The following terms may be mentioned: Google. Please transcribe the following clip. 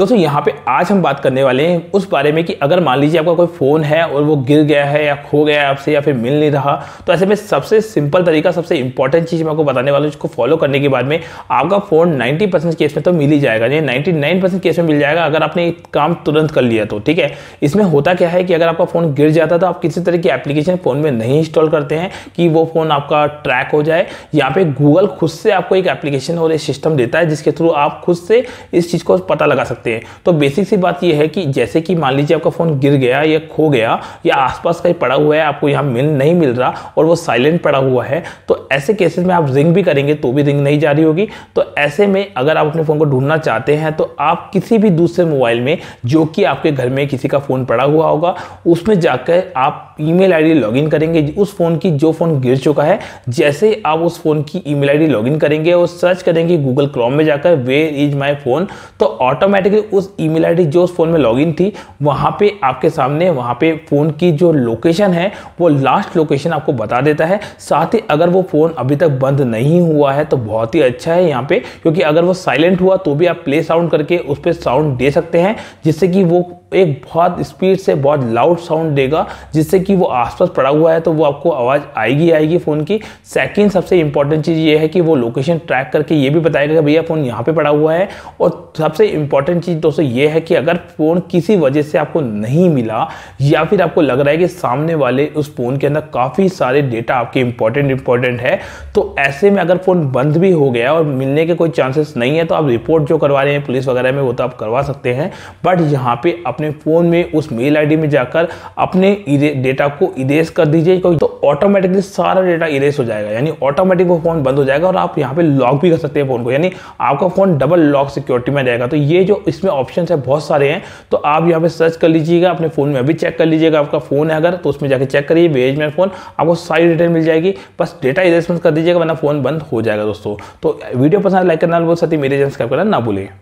दोस्तों यहाँ पे आज हम बात करने वाले हैं उस बारे में कि अगर मान लीजिए आपका कोई फ़ोन है और वो गिर गया है या खो गया है आपसे या फिर मिल नहीं रहा, तो ऐसे में सबसे सिंपल तरीका, सबसे इंपॉर्टेंट चीज़ मैं आपको बताने वाला हूँ जिसको फॉलो करने के बाद में आपका फ़ोन 90% केस में तो मिल ही जाएगा, यानी 99% केस में मिल जाएगा अगर आपने काम तुरंत कर लिया तो। ठीक है, इसमें होता क्या है कि अगर आपका फ़ोन गिर जाता तो आप किसी तरह की एप्लीकेशन फ़ोन में नहीं इंस्टॉल करते हैं कि वो फ़ोन आपका ट्रैक हो जाए। यहाँ पर गूगल खुद से आपको एक एप्लीकेशन और एक सिस्टम देता है जिसके थ्रू आप खुद से इस चीज़ को पता लगा सकते हैं। तो बेसिक सी बात यह है कि जैसे कि मान लीजिए आपका फ़ोन गिर गया या खो गया या आसपास कहीं पड़ा हुआ है, आपको यहाँ नहीं मिल रहा और वो साइलेंट पड़ा हुआ है, तो ऐसे केसेस में आप रिंग भी करेंगे तो भी रिंग नहीं जा रही होगी। तो ऐसे में अगर आप अपने फ़ोन को ढूंढना चाहते हैं तो आप किसी भी दूसरे मोबाइल में जो कि आपके घर में किसी का फ़ोन पड़ा हुआ होगा उसमें जाकर आप ईमेल आईडी लॉगिन करेंगे उस फ़ोन की जो फ़ोन गिर चुका है। जैसे आप उस फ़ोन की ईमेल आईडी लॉगिन करेंगे और सर्च करेंगे गूगल क्रोम में जाकर वेयर इज माय फ़ोन, तो ऑटोमेटिकली उस ईमेल आईडी जो उस फ़ोन में लॉगिन थी वहाँ पे आपके सामने वहाँ पे फ़ोन की जो लोकेशन है वो लास्ट लोकेशन आपको बता देता है। साथ ही अगर वो फ़ोन अभी तक बंद नहीं हुआ है तो बहुत ही अच्छा है यहाँ पे, क्योंकि अगर वो साइलेंट हुआ तो भी आप प्ले साउंड करके उस पर साउंड दे सकते हैं जिससे कि वो एक बहुत स्पीड से बहुत लाउड साउंड देगा, जिससे कि वो आसपास पड़ा हुआ है तो वो आपको आवाज़ आएगी फ़ोन की। सेकंड सबसे इंपॉर्टेंट चीज़ ये है कि वो लोकेशन ट्रैक करके ये भी बताएगा कि भैया फ़ोन यहाँ पे पड़ा हुआ है। और सबसे इंपॉर्टेंट चीज़ दोस्तों ये है कि अगर फ़ोन किसी वजह से आपको नहीं मिला या फिर आपको लग रहा है कि सामने वाले उस फ़ोन के अंदर काफ़ी सारे डेटा आपके इंपॉर्टेंट है, तो ऐसे में अगर फ़ोन बंद भी हो गया और मिलने के कोई चांसेस नहीं है तो आप रिपोर्ट जो करवा रहे हैं पुलिस वगैरह में वो तो आप करवा सकते हैं, बट यहाँ पर अपने फ़ोन में उस मेल आईडी में जाकर अपने डेटा को इरेज कर दीजिए तो ऑटोमेटिकली सारा डेटा इरेज हो जाएगा, यानी ऑटोमेटिक वो फ़ोन बंद हो जाएगा और आप यहाँ पे लॉक भी कर सकते हैं फ़ोन को, यानी आपका फ़ोन डबल लॉक सिक्योरिटी में रहेगा। तो ये जो इसमें ऑप्शन है बहुत सारे हैं, तो आप यहाँ पे सर्च कर लीजिएगा, अपने फ़ोन में अभी चेक कर लीजिएगा आपका फ़ोन है अगर, तो उसमें जाकर चेक करिए वेयर इज माय फ़ोन, आपको सारी डिटेल मिल जाएगी। बस डेटा इरेजमेंट कर दीजिएगा वरना फ़ोन बंद हो जाएगा दोस्तों। तो वीडियो पसंद लाइक करना बोल सकती मेरे चैनल सब्सक्राइब करना ना भूलें।